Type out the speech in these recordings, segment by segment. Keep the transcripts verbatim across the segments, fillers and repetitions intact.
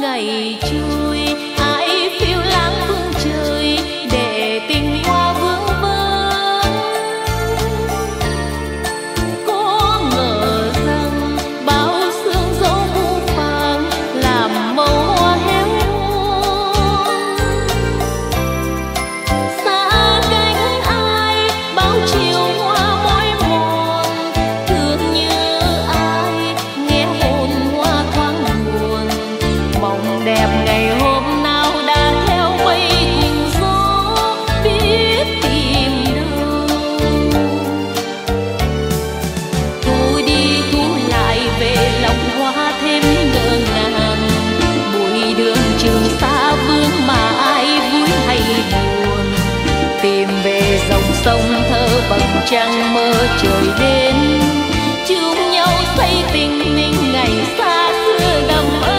ngày trôi ai phiêu lãng phương trời để tình hoa vương vấn. Có ngờ rằng bao sương dấu vu phàng làm màu hoa héo hon. Xa cánh ai bao chiều hoa mỏi mòn, thương nhớ ai nghe hồn hoa thoáng buồn. Mộng đẹp ngày hôm nào đã theo mây cùng gió biết tìm đâu. Thu đi thu lại về lòng hoa thêm ngỡ ngàng. Bụi đường Trường Sa vương mà ai vui hay buồn, tìm về dòng sông thơ bằng trăng mơ trời đến. Chung nhau say tình mình ngày xa xưa đầm ấm.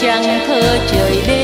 Trăng thơ trời đêm